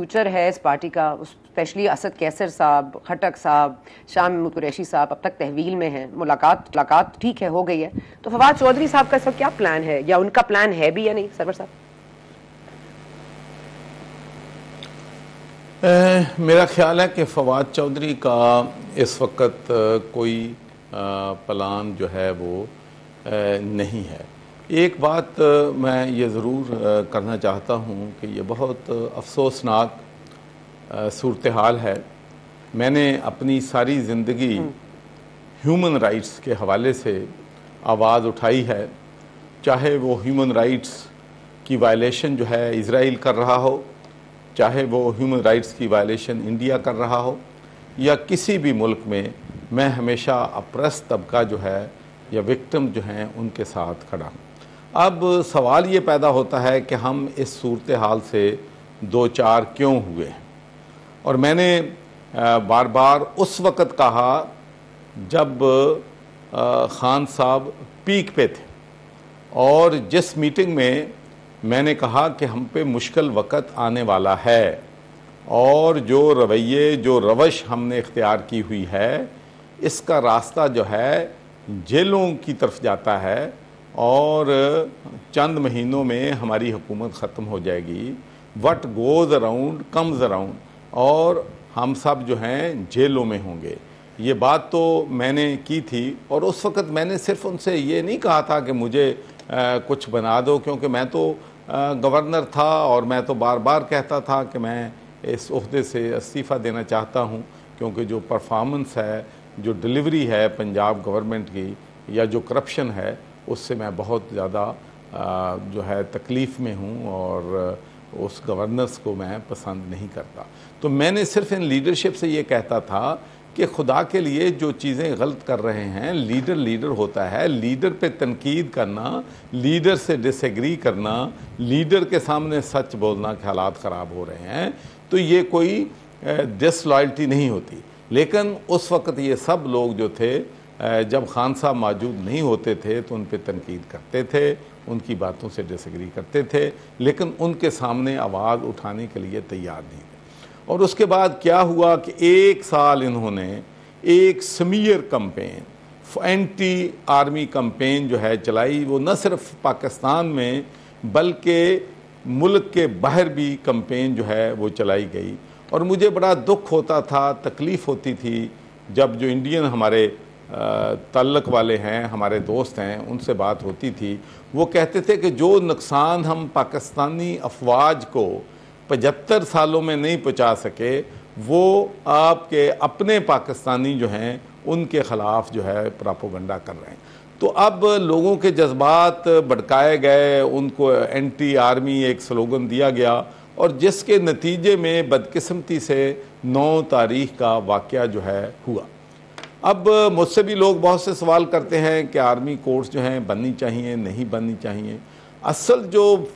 Future है इस party का, स्पेशली असद कैसर साहब, खटक साहब, शाह महमूद कुरैशी साहब अब तक तहवील में हैं, मुलाकात ठीक है हो गई है, तो फवाद चौधरी साहब का इस वक्त क्या प्लान है या उनका प्लान है भी या नहीं सरवर साहब? मेरा ख्याल है कि फवाद चौधरी का इस वक्त कोई प्लान जो है वो नहीं है। एक बात मैं ये ज़रूर करना चाहता हूँ कि ये बहुत अफसोसनाक सूरत हाल है। मैंने अपनी सारी ज़िंदगी ह्यूमन राइट्स के हवाले से आवाज़ उठाई है, चाहे वो ह्यूमन राइट्स की वायलेशन जो है इज़राइल कर रहा हो, चाहे वो ह्यूमन राइट्स की वायलेशन इंडिया कर रहा हो, या किसी भी मुल्क में मैं हमेशा अप्रस्त तबका जो है या विक्टिम जो हैं उनके साथ खड़ा हूँ। अब सवाल ये पैदा होता है कि हम इस सूरत हाल से दो चार क्यों हुए हैं, और मैंने बार बार उस वक़्त कहा जब ख़ान साहब पीक पे थे, और जिस मीटिंग में मैंने कहा कि हम पे मुश्किल वक़्त आने वाला है और जो रवैये जो रवश हमने इख्तियार की हुई है इसका रास्ता जो है जेलों की तरफ जाता है और चंद महीनों में हमारी हुकूमत ख़त्म हो जाएगी। What goes around comes around, और हम सब जो हैं जेलों में होंगे। ये बात तो मैंने की थी, और उस वक़्त मैंने सिर्फ उनसे ये नहीं कहा था कि मुझे कुछ बना दो, क्योंकि मैं तो गवर्नर था और मैं तो बार बार कहता था कि मैं इस ओहदे से इस्तीफ़ा देना चाहता हूँ, क्योंकि जो परफॉर्मेंस है, जो डिलीवरी है पंजाब गवर्नमेंट की, या जो करप्शन है, उससे मैं बहुत ज़्यादा जो है तकलीफ़ में हूँ और उस गवर्नेंस को मैं पसंद नहीं करता। तो मैंने सिर्फ इन लीडरशिप से ये कहता था कि खुदा के लिए जो चीज़ें गलत कर रहे हैं, लीडर होता है, लीडर पे तनकीद करना, लीडर से डिसएग्री करना, लीडर के सामने सच बोलना के हालात ख़राब हो रहे हैं, तो ये कोई डिसलॉयल्टी नहीं होती। लेकिन उस वक़्त ये सब लोग जो थे जब खान साहब मौजूद नहीं होते थे तो उन पर तनकीद करते थे, उनकी बातों से डिसएग्री करते थे, लेकिन उनके सामने आवाज़ उठाने के लिए तैयार नहीं थे। और उसके बाद क्या हुआ कि एक साल इन्होंने एक smear campaign, anti army campaign जो है चलाई, वो न सिर्फ पाकिस्तान में बल्कि मुल्क के बाहर भी कम्पेन जो है वो चलाई गई। और मुझे बड़ा दुख होता था, तकलीफ़ होती थी जब जो इंडियन हमारे ताल्लक वाले हैं, हमारे दोस्त हैं, उनसे बात होती थी, वो कहते थे कि जो नुकसान हम पाकिस्तानी अफवाज को 75 सालों में नहीं पहुंचा सके वो आपके अपने पाकिस्तानी जो हैं उनके ख़िलाफ़ जो है प्रोपेगेंडा कर रहे हैं। तो अब लोगों के जज्बात भड़काए गए, उनको एंटी आर्मी एक स्लोगन दिया गया, और जिसके नतीजे में बदकिस्मती से 9 तारीख का वाक़या जो है हुआ। अब मुझसे भी लोग बहुत से सवाल करते हैं कि आर्मी कोर्ट्स जो हैं बननी चाहिए, नहीं बननी चाहिए। असल जो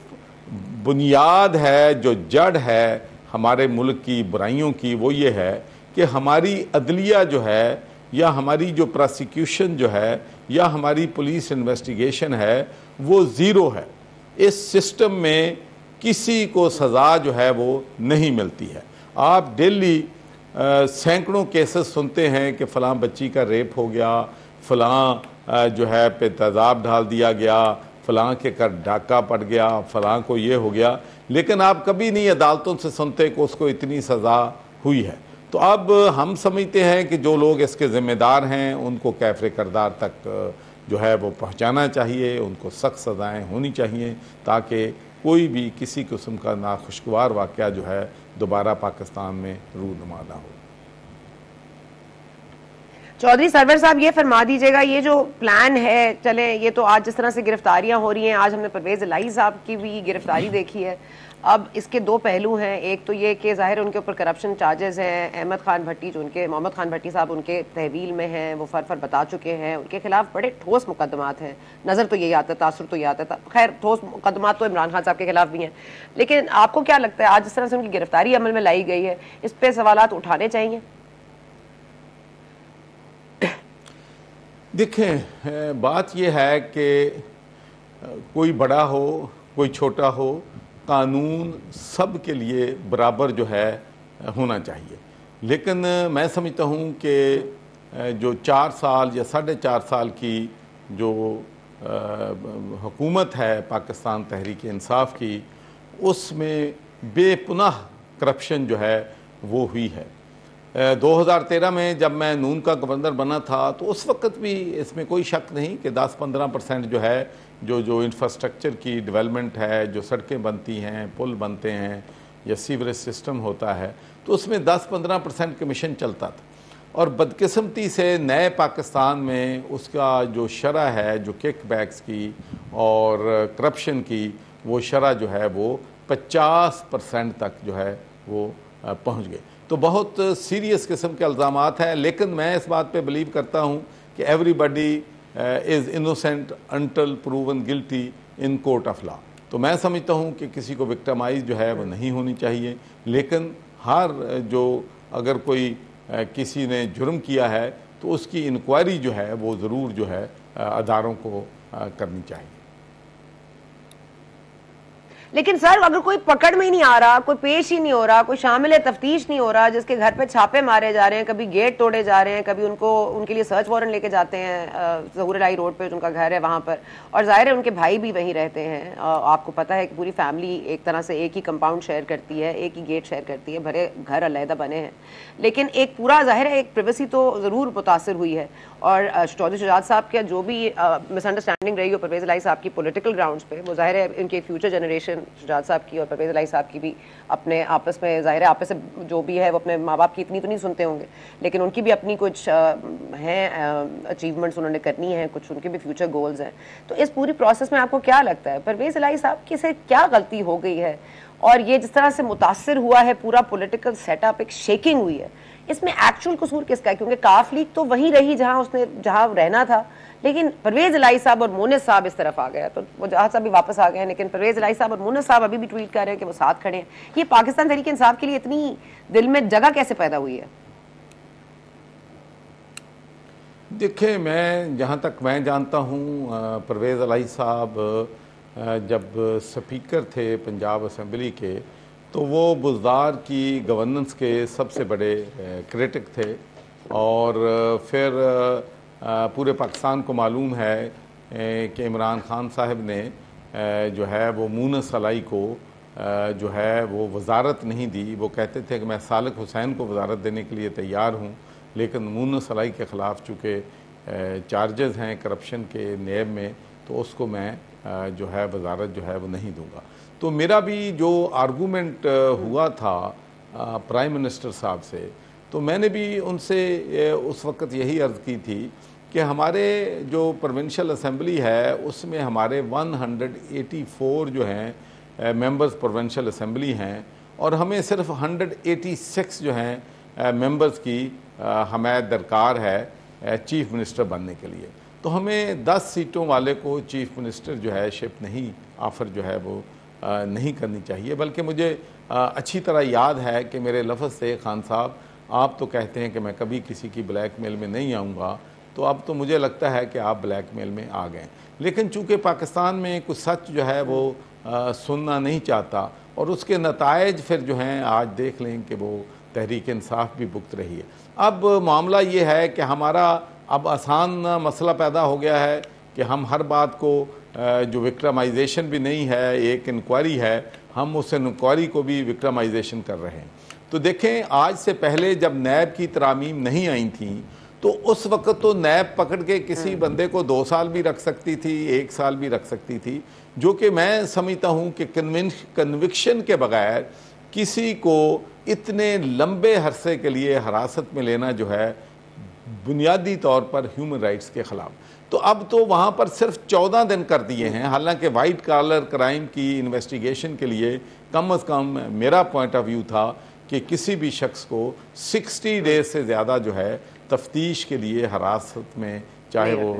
बुनियाद है, जो जड़ है हमारे मुल्क की बुराइयों की, वो ये है कि हमारी अदलिया जो है, या हमारी जो प्रोसिक्यूशन जो है, या हमारी पुलिस इन्वेस्टिगेशन है, वो ज़ीरो है। इस सिस्टम में किसी को सज़ा जो है वो नहीं मिलती है। आप डेली सैकड़ों केसेस सुनते हैं कि फ़लाँ बच्ची का रेप हो गया, फ़लाँ जो है पे तेज़ाब डाल दिया गया, फ़लाँ के कर डाका पड़ गया, फ़लाँ को ये हो गया, लेकिन आप कभी नहीं अदालतों से सुनते कि उसको इतनी सज़ा हुई है। तो अब हम समझते हैं कि जो लोग इसके ज़िम्मेदार हैं उनको कैफ़े करदार तक जो है वो पहुँचाना चाहिए, उनको सख्त सज़ाएँ होनी चाहिए, ताकि कोई भी किसी किस्म का नाखुशगवार वाक़या जो है दोबारा पाकिस्तान में रूनुमा ना हो। चौधरी सरवर साहब ये फरमा दीजिएगा, ये जो प्लान है, चले ये तो आज जिस तरह से गिरफ्तारियां हो रही हैं, आज हमने परवेज़ इलाही साहब की भी गिरफ्तारी देखी है। अब इसके दो पहलू हैं, एक तो ये कि ज़ाहिर उनके ऊपर करप्शन चार्जेस हैं, मोहम्मद खान भट्टी साहब उनके तहवील में हैं, वो फर बता चुके हैं, उनके खिलाफ बड़े ठोस मुकदमात हैं, नज़र तो यही आता है, तासुर तो यही आता था। खैर ठोस मुकदमात तो इमरान खान साहब के खिलाफ भी हैं, लेकिन आपको क्या लगता है आज जिस तरह से उनकी गिरफ्तारी अमल में लाई गई है, इस पर सवालात उठाने चाहिए? देखें, बात यह है कि कोई बड़ा हो कोई छोटा हो, कानून सब के लिए बराबर जो है होना चाहिए। लेकिन मैं समझता हूँ कि जो 4 साल या 4.5 साल की जो हुकूमत है पाकिस्तान तहरीक इंसाफ की, उसमें बेपुनाह करप्शन जो है वो हुई है। 2013 में जब मैं नून का गवर्नर बना था तो उस वक़्त भी इसमें कोई शक नहीं कि 10-15% जो है जो इंफ्रास्ट्रक्चर की डेवलपमेंट है, जो सड़कें बनती हैं, पुल बनते हैं या सीवरेज सिस्टम होता है, तो उसमें 10-15% कमीशन चलता था। और बदकिस्मती से नए पाकिस्तान में उसका जो शरह है, जो किकबैक्स की और करप्शन की, वो शरह जो है वो 50% तक जो है वो पहुँच गए। तो बहुत सीरियस किस्म के इल्ज़ामात हैं। लेकिन मैं इस बात पे बिलीव करता हूँ कि everybody is innocent until proven guilty in court of law. तो मैं समझता हूँ कि किसी को विक्टिमाइज जो है वो नहीं होनी चाहिए। लेकिन हर जो अगर कोई किसी ने जुर्म किया है तो उसकी इंक्वायरी जो है वो ज़रूर जो है अदारों को करनी चाहिए। लेकिन सर, अगर कोई पकड़ में ही नहीं आ रहा, कोई पेश ही नहीं हो रहा, कोई शामिल तफ्तीश नहीं हो रहा, जिसके घर पे छापे मारे जा रहे हैं, कभी गेट तोड़े जा रहे हैं, कभी उनको उनके लिए सर्च वारंट लेके जाते हैं ज़हूर लाई रोड पे, उनका घर है वहाँ पर, और जाहिर है उनके भाई भी वहीं रहते हैं। आपको पता है कि पूरी फैमिली एक तरह से एक ही कंपाउंड शेयर करती है, एक ही गेट शेयर करती है, भरे घर अलहदा बने हैं, लेकिन एक पूरा जाहिर है एक प्राइवेसी तो ज़रूर मुतासर हुई है। और चौधरी शजाद साहब के जो भी मिसअंडरस्टैंडिंग रही हो परवेज़ इलाही साहब की पॉलिटिकल ग्राउंड्स पे, वो जाहिर है इनकी फ्यूचर जनरेशन शजाद साहब की और परवेज़ इलाही साहब की भी अपने आपस में जाहिर है आपस में जो भी है वो अपने माँ बाप की इतनी तो नहीं सुनते होंगे, लेकिन उनकी भी अपनी कुछ हैं अचीवमेंट्स उन्होंने करनी है, कुछ उनके भी फ्यूचर गोल्स हैं। तो इस पूरी प्रोसेस में आपको क्या लगता है परवेज़ इलाही साहब की से क्या गलती हो गई है और ये जिस तरह से मुतासर हुआ है पूरा पॉलिटिकल सेटअप, एक शेकिंग हुई है, इसमें एक्चुअल कसूर किसका है? क्योंकि काफ लीग तो वहीं रही जहां उसने जहां रहना था, लेकिन परवेज़ इलाही साहब और मोनिस साहब इस तरफ आ गया, तो वो जहाज साहब भी वापस आ गए हैं, लेकिन परवेज़ इलाही साहब और मोनिस साहब अभी भी ट्वीट कर रहे हैं कि वो साथ खड़े हैं। ये पाकिस्तान तहरीक इंसाफ के लिए इतनी दिल में जगह कैसे पैदा हुई है? देखिए, मैं जहाँ तक मैं जानता हूँ परवेज़ इलाही साहब जब स्पीकर थे पंजाब असम्बली के, तो वो बुज़दार की गवर्नेंस के सबसे बड़े क्रिटिक थे। और फिर पूरे पाकिस्तान को मालूम है कि इमरान खान साहब ने जो है वो मोनिस सलाई को जो है वो वजारत नहीं दी। वो कहते थे कि मैं सालिक हुसैन को वजारत देने के लिए तैयार हूँ, लेकिन मोनिस सलाई के ख़िलाफ़ चूँकि चार्जेस हैं करप्शन के नेम में, तो उसको मैं जो है वजारत जो है वो नहीं दूँगा। तो मेरा भी जो आर्गूमेंट हुआ था प्राइम मिनिस्टर साहब से, तो मैंने भी उनसे उस वक़्त यही अर्ज़ की थी कि हमारे जो प्रोविंशियल असम्बली है उसमें हमारे 184 जो हैं मेंबर्स प्रोविंशियल असम्बली हैं और हमें सिर्फ 186 जो हैं मेंबर्स की हमें दरकार है चीफ़ मिनिस्टर बनने के लिए। तो हमें 10 सीटों वाले को चीफ़ मिनिस्टर जो है शिप नहीं ऑफ़र जो है वो नहीं करनी चाहिए। बल्कि मुझे अच्छी तरह याद है कि मेरे लफ्ज़ से खान साहब आप तो कहते हैं कि मैं कभी किसी की ब्लैकमेल में नहीं आऊँगा, तो अब तो मुझे लगता है कि आप ब्लैकमेल में आ गए। लेकिन चूँकि पाकिस्तान में कुछ सच जो है वो सुनना नहीं चाहता और उसके नतायज फिर जो हैं आज देख लें कि वो तहरीक इंसाफ भी भुगत रही है। अब मामला ये है कि हमारा अब आसान मसला पैदा हो गया है कि हम हर बात को जो विक्टिमाइजेशन भी नहीं है, एक इंक्वायरी है, हम उस इंक्वायरी को भी विक्टिमाइजेशन कर रहे हैं। तो देखें, आज से पहले जब नैब की तरामीम नहीं आई थी तो उस वक़्त तो नैब पकड़ के किसी बंदे को 2 साल भी रख सकती थी, 1 साल भी रख सकती थी, जो कि मैं समझता हूँ कि कन्विक्शन के बगैर किसी को इतने लंबे अरसे के लिए हिरासत में लेना जो है बुनियादी तौर पर ह्यूमन राइट्स के ख़िलाफ़। तो अब तो वहाँ पर सिर्फ 14 दिन कर दिए हैं, हालांकि वाइट कॉलर क्राइम की इन्वेस्टिगेशन के लिए कम से कम मेरा पॉइंट ऑफ व्यू था कि किसी भी शख्स को 60 डेज से ज़्यादा जो है तफ्तीश के लिए हिरासत में, चाहे वो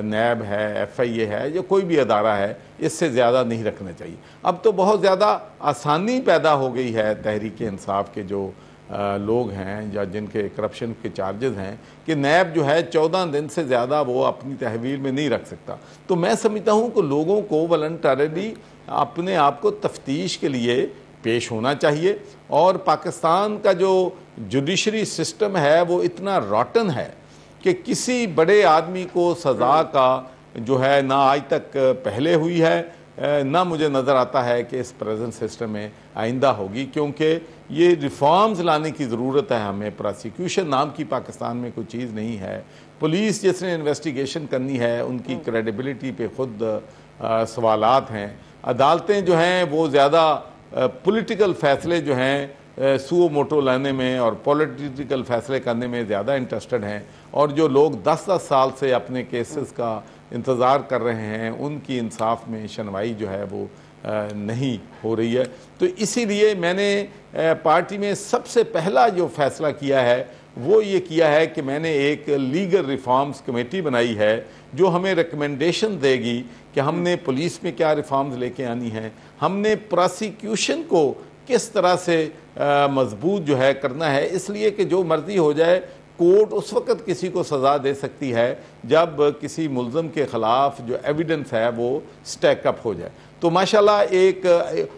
नैब है, FIA है या कोई भी अदारा है, इससे ज़्यादा नहीं रखना चाहिए। अब तो बहुत ज़्यादा आसानी पैदा हो गई है तहरीक इंसाफ के जो लोग हैं या जिनके करप्शन के चार्जेस हैं कि नैब जो है 14 दिन से ज़्यादा वो अपनी तहवील में नहीं रख सकता। तो मैं समझता हूँ कि लोगों को वॉलंटरली अपने आप को तफ्तीश के लिए पेश होना चाहिए। और पाकिस्तान का जो जुडिशरी सिस्टम है वो इतना रॉटन है कि किसी बड़े आदमी को सज़ा का जो है ना आज तक पहले हुई है ना मुझे नज़र आता है कि इस प्रेजेंट सिस्टम में आइंदा होगी, क्योंकि ये रिफॉर्म्स लाने की ज़रूरत है हमें। प्रोसिक्यूशन नाम की पाकिस्तान में कोई चीज़ नहीं है। पुलिस जिसने इन्वेस्टिगेशन करनी है उनकी क्रेडिबिलिटी पे खुद सवालात हैं। अदालतें जो हैं वो ज़्यादा पॉलिटिकल फैसले जो हैं सुओ मोटो लाने में और पॉलिटिकल फैसले करने में ज़्यादा इंटरेस्टेड हैं। और जो लोग 10-10 साल से अपने केसेस का इंतज़ार कर रहे हैं उनकी इंसाफ में सुनवाई जो है वो नहीं हो रही है। तो इसीलिए मैंने पार्टी में सबसे पहला जो फैसला किया है वो ये किया है कि मैंने एक लीगल रिफॉर्म्स कमेटी बनाई है जो हमें रिकमेंडेशन देगी कि हमने पुलिस में क्या रिफॉर्म्स लेके आनी है, हमने प्रोसिक्यूशन को किस तरह से मजबूत जो है करना है। इसलिए कि जो मर्जी हो जाए कोर्ट उस वक़्त किसी को सज़ा दे सकती है जब किसी मुल्ज़म के ख़िलाफ़ जो एविडेंस है वो स्टैकअप हो जाए। तो माशाल्लाह एक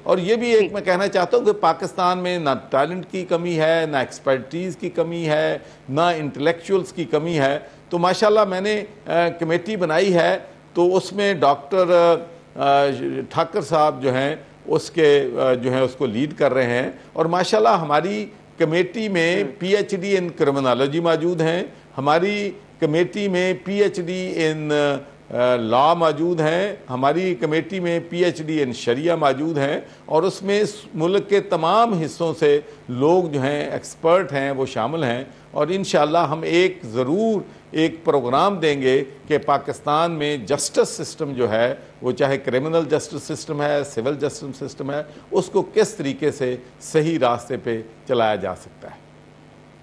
और ये भी एक मैं कहना चाहता हूँ कि पाकिस्तान में ना टैलेंट की कमी है, ना एक्सपर्टीज़ की कमी है, ना इंटेलेक्चुअल्स की कमी है। तो माशाल्लाह मैंने कमेटी बनाई है तो उसमें डॉक्टर ठाकर साहब जो हैं उसके जो है उसको लीड कर रहे हैं। और माशाल्लाह हमारी कमेटी में PhD इन क्रिमिनोलॉजी मौजूद हैं, हमारी कमेटी में PhD इन लॉ मौजूद हैं, हमारी कमेटी में PhD इन शरिया मौजूद हैं। और उसमें मुल्क के तमाम हिस्सों से लोग जो हैं एक्सपर्ट हैं वो शामिल हैं। और इंशाल्लाह हम एक ज़रूर एक प्रोग्राम देंगे कि पाकिस्तान में जस्टिस सिस्टम जो है वो चाहे क्रिमिनल जस्टिस सिस्टम है, सिविल जस्टिस सिस्टम है, उसको किस तरीके से सही रास्ते पे चलाया जा सकता है।